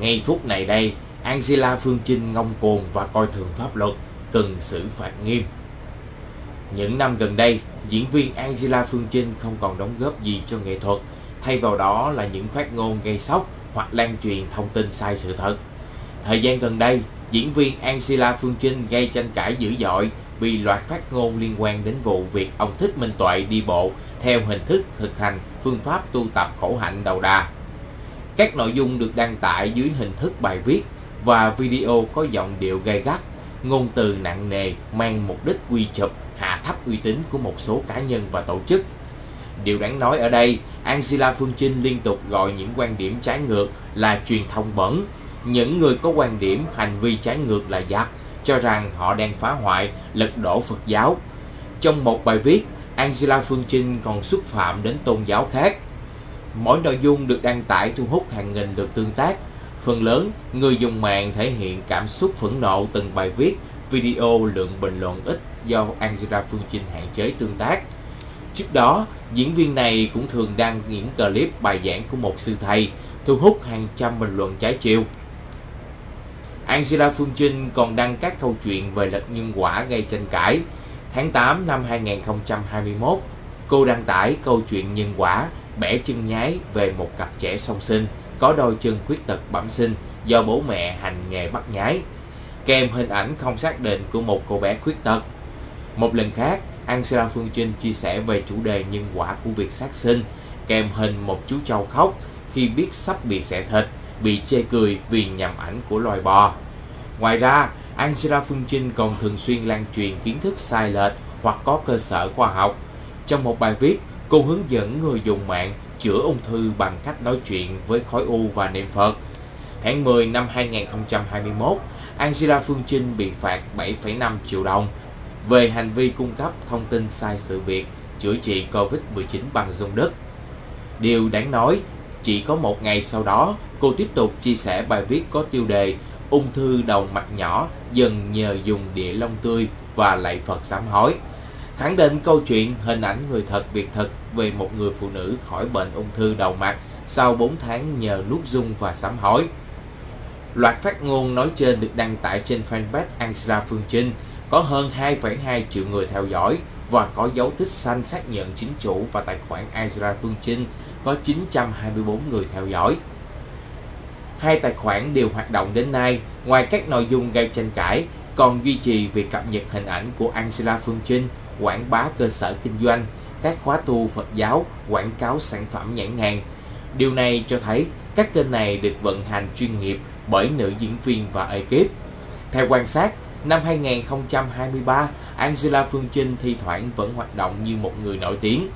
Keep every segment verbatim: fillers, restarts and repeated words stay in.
Ngay phút này đây, Angela Phương Trinh ngông cuồng và coi thường pháp luật, cần xử phạt nghiêm. Những năm gần đây, diễn viên Angela Phương Trinh không còn đóng góp gì cho nghệ thuật, thay vào đó là những phát ngôn gây sốc hoặc lan truyền thông tin sai sự thật. Thời gian gần đây, diễn viên Angela Phương Trinh gây tranh cãi dữ dội vì loạt phát ngôn liên quan đến vụ việc ông Thích Minh Tuệ đi bộ theo hình thức thực hành phương pháp tu tập khổ hạnh đầu đà. Các nội dung được đăng tải dưới hình thức bài viết và video có giọng điệu gay gắt, ngôn từ nặng nề mang mục đích quy chụp, hạ thấp uy tín của một số cá nhân và tổ chức. Điều đáng nói ở đây, Angela Phương Trinh liên tục gọi những quan điểm trái ngược là truyền thông bẩn, những người có quan điểm hành vi trái ngược là giặc, cho rằng họ đang phá hoại, lật đổ Phật giáo. Trong một bài viết, Angela Phương Trinh còn xúc phạm đến tôn giáo khác. Mỗi nội dung được đăng tải thu hút hàng nghìn lượt tương tác. Phần lớn, người dùng mạng thể hiện cảm xúc phẫn nộ từng bài viết, video, lượng bình luận ít do Angela Phương Trinh hạn chế tương tác. Trước đó, diễn viên này cũng thường đăng những clip bài giảng của một sư thầy, thu hút hàng trăm bình luận trái chiều. Angela Phương Trinh còn đăng các câu chuyện về lật nhân quả gây tranh cãi. Tháng tám năm hai nghìn không trăm hai mươi mốt, cô đăng tải câu chuyện nhân quả bẻ chân nhái về một cặp trẻ song sinh có đôi chân khuyết tật bẩm sinh do bố mẹ hành nghề bắt nhái, kèm hình ảnh không xác định của một cô bé khuyết tật. Một lần khác, Angela Phương Trinh chia sẻ về chủ đề nhân quả của việc sát sinh, kèm hình một chú trâu khóc khi biết sắp bị xẻ thịt, bị chê cười vì nhằm ảnh của loài bò. Ngoài ra, Angela Phương Trinh còn thường xuyên lan truyền kiến thức sai lệch hoặc có cơ sở khoa học. Trong một bài viết, cô hướng dẫn người dùng mạng chữa ung thư bằng cách nói chuyện với khói u và niệm Phật. Tháng mười năm hai nghìn không trăm hai mươi mốt, Angela Phương Trinh bị phạt bảy phẩy năm triệu đồng về hành vi cung cấp thông tin sai sự việc chữa trị Covid mười chín bằng dung đất. Điều đáng nói, chỉ có một ngày sau đó, cô tiếp tục chia sẻ bài viết có tiêu đề "Ung thư đầu mạch nhỏ dần nhờ dùng địa long tươi" và lạy Phật sám hối, khẳng định câu chuyện hình ảnh người thật việc thật về một người phụ nữ khỏi bệnh ung thư đầu mạch sau bốn tháng nhờ nuốt dung và sám hối. Loạt phát ngôn nói trên được đăng tải trên fanpage Angela Phương Trinh, có hơn hai phẩy hai triệu người theo dõi và có dấu tích xanh xác nhận chính chủ, và tài khoản Angela Phương Trinh có chín trăm hai mươi bốn người theo dõi. Hai tài khoản đều hoạt động đến nay, ngoài các nội dung gây tranh cãi, còn duy trì việc cập nhật hình ảnh của Angela Phương Trinh, quảng bá cơ sở kinh doanh, các khóa tu Phật giáo, quảng cáo sản phẩm nhãn hàng. Điều này cho thấy các kênh này được vận hành chuyên nghiệp bởi nữ diễn viên và ekip. Theo quan sát, năm hai nghìn không trăm hai mươi ba, Angela Phương Trinh thi thoảng vẫn hoạt động như một người nổi tiếng.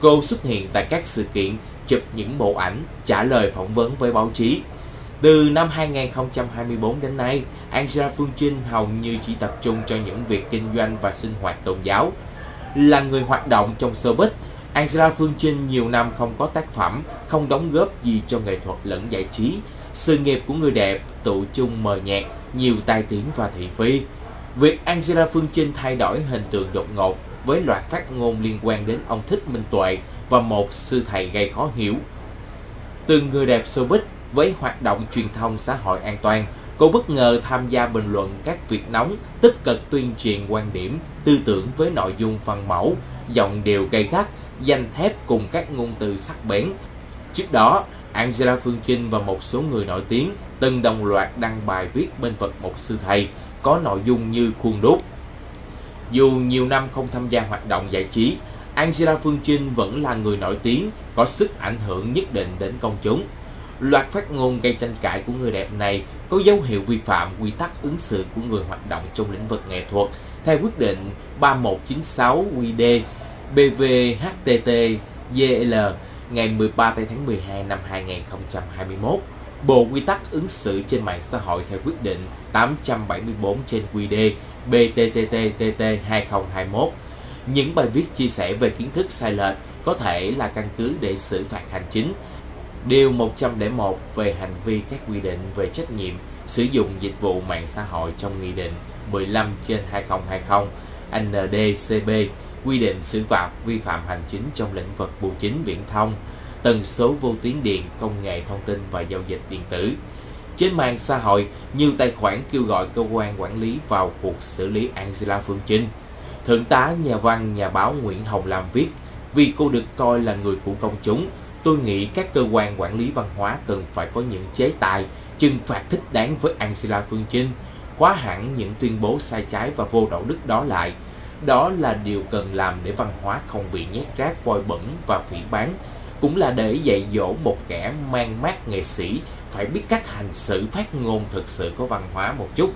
Cô xuất hiện tại các sự kiện, chụp những bộ ảnh, trả lời phỏng vấn với báo chí. Từ năm hai nghìn không trăm hai mươi bốn đến nay, Angela Phương Trinh hầu như chỉ tập trung cho những việc kinh doanh và sinh hoạt tôn giáo. Là người hoạt động trong showbiz, Angela Phương Trinh nhiều năm không có tác phẩm, không đóng góp gì cho nghệ thuật lẫn giải trí. Sự nghiệp của người đẹp tụ chung mờ nhạt, nhiều tai tiếng và thị phi. Việc Angela Phương Trinh thay đổi hình tượng đột ngột với loạt phát ngôn liên quan đến ông Thích Minh Tuệ và một sư thầy gây khó hiểu. Từ người đẹp showbiz với hoạt động truyền thông xã hội an toàn, cô bất ngờ tham gia bình luận các việc nóng, tích cực tuyên truyền quan điểm, tư tưởng với nội dung văn mẫu, giọng điệu gay gắt, danh thép cùng các ngôn từ sắc bén. Trước đó, Angela Phương Trinh và một số người nổi tiếng từng đồng loạt đăng bài viết bên vực một sư thầy, có nội dung như khuôn đúc. Dù nhiều năm không tham gia hoạt động giải trí, Angela Phương Trinh vẫn là người nổi tiếng, có sức ảnh hưởng nhất định đến công chúng. Loạt phát ngôn gây tranh cãi của người đẹp này có dấu hiệu vi phạm quy tắc ứng xử của người hoạt động trong lĩnh vực nghệ thuật theo quyết định ba một chín sáu Q D B V H T T G L ngày mười ba tháng mười hai năm hai nghìn không trăm hai mươi mốt, Bộ Quy tắc ứng xử trên mạng xã hội theo quyết định tám trăm bảy mươi bốn trên Q D B T T T T hai nghìn không trăm hai mươi mốt. Những bài viết chia sẻ về kiến thức sai lệch có thể là căn cứ để xử phạt hành chính. Điều một trăm lẻ một về hành vi các quy định về trách nhiệm sử dụng dịch vụ mạng xã hội trong Nghị định mười lăm trên hai nghìn không trăm hai mươi N D C B quy định xử phạt vi phạm hành chính trong lĩnh vực bưu chính viễn thông, tần số vô tuyến điện, công nghệ thông tin và giao dịch điện tử. Trên mạng xã hội, nhiều tài khoản kêu gọi cơ quan quản lý vào cuộc xử lý Angela Phương Trinh. Thượng tá nhà văn, nhà báo Nguyễn Hồng Lam viết, vì cô được coi là người của công chúng, tôi nghĩ các cơ quan quản lý văn hóa cần phải có những chế tài, trừng phạt thích đáng với Angela Phương Trinh, khóa hẳn những tuyên bố sai trái và vô đạo đức đó lại. Đó là điều cần làm để văn hóa không bị nhét rác, bôi bẩn và phỉ báng. Cũng là để dạy dỗ một kẻ mang mác nghệ sĩ phải biết cách hành xử, phát ngôn thực sự có văn hóa một chút.